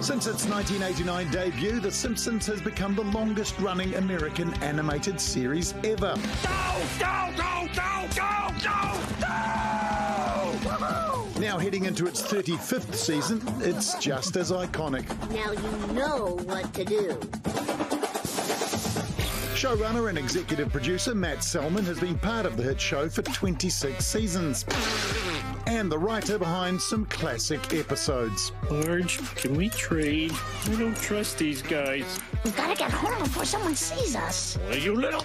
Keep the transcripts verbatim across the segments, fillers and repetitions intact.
Since its nineteen eighty-nine debut, The Simpsons has become the longest-running American animated series ever. Go! Go! Go! Go! Go! Go! Go! Now heading into its thirty-fifth season, it's just as iconic. Now you know what to do. Showrunner and executive producer Matt Selman has been part of the hit show for twenty-six seasons. And the writer behind some classic episodes. Marge, can we trade? We don't trust these guys. We've got to get home before someone sees us. Well, you little...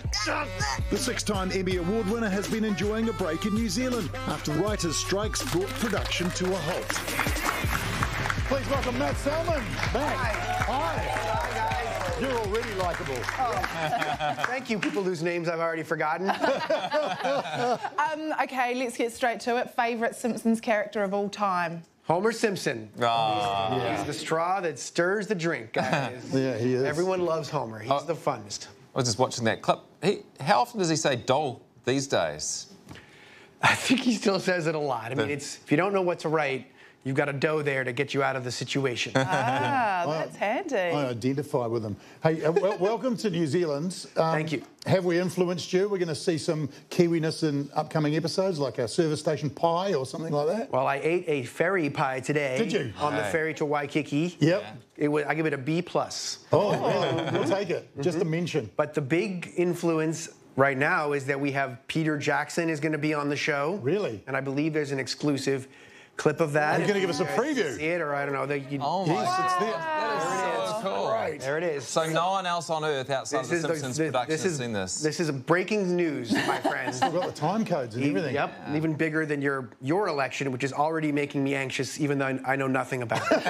The six-time Emmy Award winner has been enjoying a break in New Zealand after writers' strikes brought production to a halt. Please welcome Matt Selman back. Hi. Hi. You're already likable. Oh. Thank you, people whose names I've already forgotten. um, okay, let's get straight to it. Favourite Simpsons character of all time? Homer Simpson. Oh. He's, yeah. he's the straw that stirs the drink, guys. Yeah, he is. Everyone loves Homer. He's oh, the funnest. I was just watching that clip. He, how often does he say doll these days? I think he still says it a lot. I mean, it's if you don't know what to write, you've got a dough there to get you out of the situation. Ah, that's handy. I, I identify with them. Hey, uh, well, welcome to New Zealand. Um, Thank you. Have we influenced you? We're going to see some Kiwiness in upcoming episodes, like a service station pie or something like that. Well, I ate a ferry pie today. Did you? On hey. the ferry to Waikiki. Yep. Yeah. It was, I give it a B plus. Oh, oh we'll take it. Mm-hmm. Just a mention. But the big influence right now is that we have Peter Jackson is going to be on the show. Really? And I believe there's an exclusive clip of that. You're going to give us a preview. See it, or I don't know. They, you, oh my yes, wow. it's there. That is so cool. Right. There it is. So no one else on Earth outside of the Simpsons production has seen this. This is breaking news, my friends. We've got the time codes and everything. Yep, yeah. Even bigger than your your election, which is already making me anxious, even though I know nothing about it.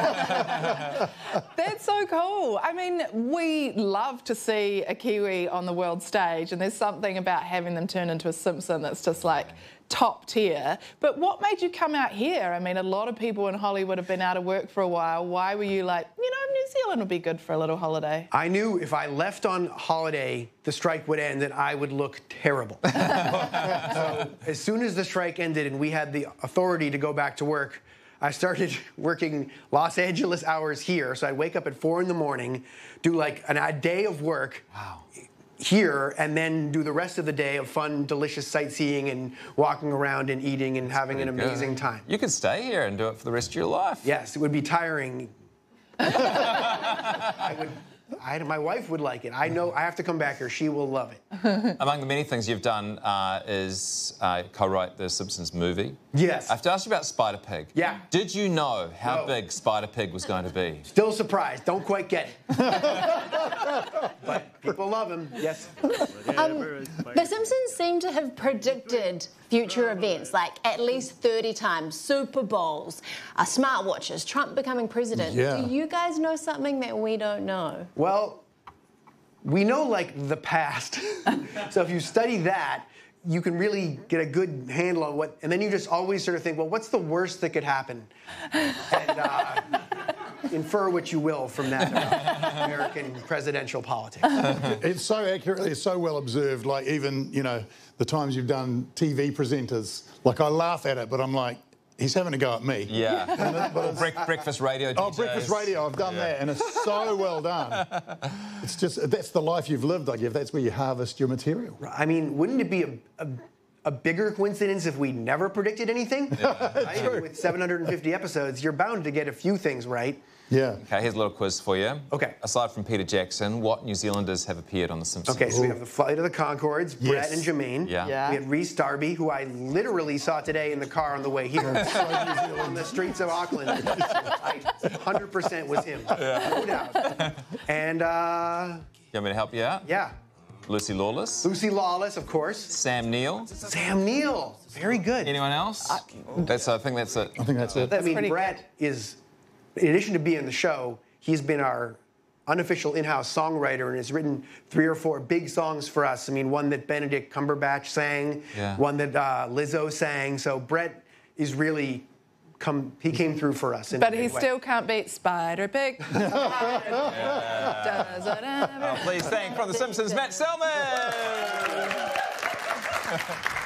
That's so cool. I mean, we love to see a Kiwi on the world stage, and there's something about having them turn into a Simpson that's just like top tier. But what made you come out here? I mean, a lot of people in Hollywood have been out of work for a while. Why were you like, you know, New Zealand would be good for a little holiday? I knew if I left on holiday, the strike would end and I would look terrible. So as soon as the strike ended and we had the authority to go back to work, I started working Los Angeles hours here. So I'd wake up at four in the morning, do like an, a day of work. Wow. Here, and then do the rest of the day of fun, delicious sightseeing and walking around and eating and having an amazing good. time. You could stay here and do it for the rest of your life. Yes, it would be tiring. I would, I, my wife would like it. I know I have to come back here. She will love it. Among the many things you've done uh, is uh, co-write the Simpsons movie. Yes. I have to ask you about Spider-Pig. Yeah. Did you know how no. big Spider-Pig was going to be? Still surprised. Don't quite get it. But people love him. Yes. Um, the Simpsons seem to have predicted future events, like at least thirty times, Super Bowls, uh, smartwatches, Trump becoming president. Yeah. Do you guys know something that we don't know? Well, we know, like, the past. So if you study that, you can really get a good handle on what... And then you just always sort of think, well, what's the worst that could happen? And uh, infer what you will from that uh, American presidential politics. It's so accurately, it's so well observed, like even, you know, the times you've done T V presenters. Like, I laugh at it, but I'm like, he's having a go at me. Yeah. And it, but it's, breakfast radio D Js. Oh, breakfast radio, I've done yeah. that, and it's so well done. It's just, that's the life you've lived, I guess. That's where you harvest your material. I mean, wouldn't it be a, a, a bigger coincidence if we never predicted anything? Yeah. I mean, with seven hundred fifty episodes, you're bound to get a few things right. Yeah. Okay, here's a little quiz for you. Okay. Aside from Peter Jackson, what New Zealanders have appeared on The Simpsons? Okay, so Ooh. we have the Flight of the Concords, yes. Brett and Jermaine. Yeah. yeah. We had Reese Darby, who I literally saw today in the car on the way here. On the streets of Auckland. I one hundred percent was him. Yeah. No doubt. And, uh... you want me to help you out? Yeah. Lucy Lawless. Lucy Lawless, of course. Sam Neill. Sam Neill. Very good. Anyone else? I, that's, I think that's it. I think that's it. That's I mean, Brett good. is... In addition to being the show, he's been our unofficial in-house songwriter and has written three or four big songs for us. I mean, one that Benedict Cumberbatch sang, yeah. one that uh, Lizzo sang. So Brett is really... Come, he came through for us. In but he still can't beat Spider-Pig. Yeah. Oh, please thank, from The Simpsons, Matt Selman.